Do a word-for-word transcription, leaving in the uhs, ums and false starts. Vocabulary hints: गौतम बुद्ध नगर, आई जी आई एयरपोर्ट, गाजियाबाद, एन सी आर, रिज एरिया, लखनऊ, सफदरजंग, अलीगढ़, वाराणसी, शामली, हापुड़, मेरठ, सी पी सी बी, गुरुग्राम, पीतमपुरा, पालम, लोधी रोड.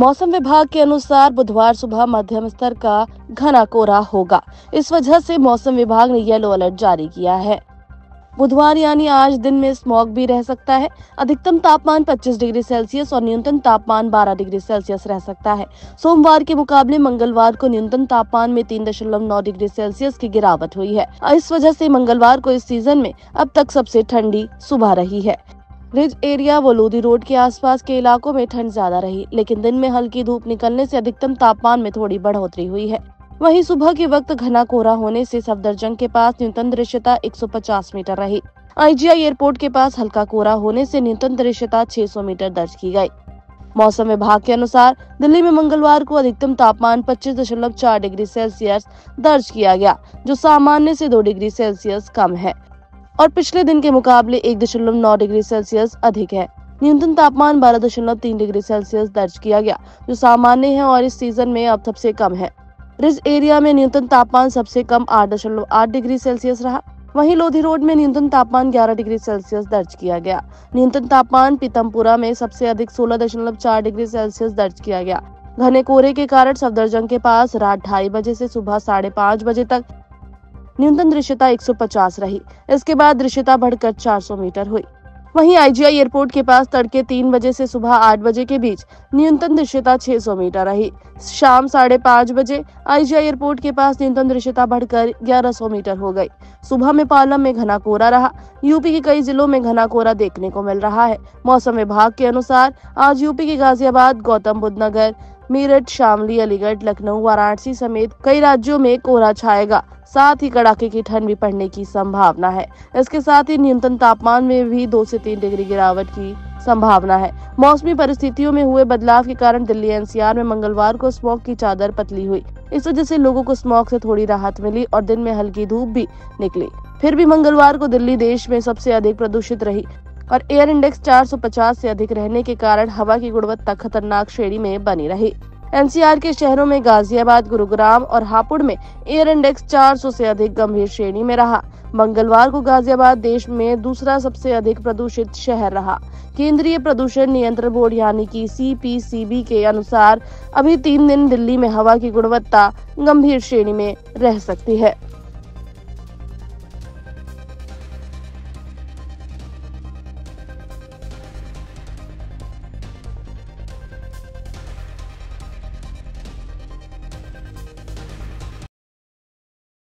मौसम विभाग के अनुसार बुधवार सुबह मध्यम स्तर का घना कोहरा होगा। इस वजह से मौसम विभाग ने येलो अलर्ट जारी किया है। बुधवार यानी आज दिन में स्मॉग भी रह सकता है। अधिकतम तापमान पच्चीस डिग्री सेल्सियस और न्यूनतम तापमान बारह डिग्री सेल्सियस रह सकता है। सोमवार के मुकाबले मंगलवार को न्यूनतम तापमान में तीन दशमलव नौ डिग्री सेल्सियस की गिरावट हुई है। इस वजह से मंगलवार को इस सीजन में अब तक सबसे ठंडी सुबह रही है। रिज एरिया व लोधी रोड के आसपास के इलाकों में ठंड ज्यादा रही, लेकिन दिन में हल्की धूप निकलने से अधिकतम तापमान में थोड़ी बढ़ोतरी हुई है। वहीं सुबह के वक्त घना कोहरा होने से सफदरजंग के पास न्यूनतम दृश्यता एक सौ पचास मीटर रही। आई जी आई एयरपोर्ट के पास हल्का कोहरा होने से न्यूनतम दृश्यता छह सौ मीटर दर्ज की गई। मौसम विभाग के अनुसार दिल्ली में मंगलवार को अधिकतम तापमान पच्चीस दशमलव चार डिग्री सेल्सियस दर्ज किया गया, जो सामान्य से दो डिग्री सेल्सियस कम है और पिछले दिन के मुकाबले एक दशमलव नौ डिग्री सेल्सियस अधिक है। न्यूनतम तापमान बारह दशमलव तीन डिग्री सेल्सियस दर्ज किया गया, जो सामान्य है और इस सीजन में अब सबसे कम है। रिज एरिया में न्यूनतम तापमान सबसे कम आठ दशमलव आठ डिग्री सेल्सियस रहा। वहीं लोधी रोड में न्यूनतम तापमान ग्यारह डिग्री सेल्सियस दर्ज किया गया। न्यूनतम तापमान पीतमपुरा में सबसे अधिक सोलह दशमलव चार डिग्री सेल्सियस दर्ज किया गया। घने कोहरे के कारण सफदरजंग के पास रात ढाई बजे से सुबह साढ़े पाँच बजे तक न्यूनतम दृश्यता एक सौ पचास रही। इसके बाद दृश्यता बढ़कर चार सौ मीटर हुई। वहीं आई जी आई एयरपोर्ट के पास तड़के तीन बजे से सुबह आठ बजे के बीच न्यूनतम दृश्यता छह सौ मीटर रही। शाम साढ़े पाँच बजे आई जी आई एयरपोर्ट के पास न्यूनतम दृश्यता बढ़कर ग्यारह सौ मीटर हो गई। सुबह में पालम में घना कोहरा रहा। यूपी के कई जिलों में घना कोहरा देखने को मिल रहा है। मौसम विभाग के अनुसार आज यूपी के गाजियाबाद, गौतम बुद्ध नगर, मेरठ, शामली, अलीगढ़, लखनऊ, वाराणसी समेत कई राज्यों में कोहरा छाएगा। साथ ही कड़ाके की ठंड भी पड़ने की संभावना है। इसके साथ ही न्यूनतम तापमान में भी दो से तीन डिग्री गिरावट की संभावना है। मौसमी परिस्थितियों में हुए बदलाव के कारण दिल्ली एन सी आर में मंगलवार को स्मॉग की चादर पतली हुई। इस वजह से लोगों को स्मॉग से थोड़ी राहत मिली और दिन में हल्की धूप भी निकली। फिर भी मंगलवार को दिल्ली देश में सबसे अधिक प्रदूषित रही और एयर इंडेक्स चार सौ पचास से अधिक रहने के कारण हवा की गुणवत्ता खतरनाक श्रेणी में बनी रही। एन सी आर के शहरों में गाजियाबाद, गुरुग्राम और हापुड़ में एयर इंडेक्स चार सौ से अधिक गंभीर श्रेणी में रहा। मंगलवार को गाजियाबाद देश में दूसरा सबसे अधिक प्रदूषित शहर रहा। केंद्रीय प्रदूषण नियंत्रण बोर्ड यानी कि सी पी सी बी के अनुसार अभी तीन दिन दिल्ली में हवा की गुणवत्ता गंभीर श्रेणी में रह सकती है।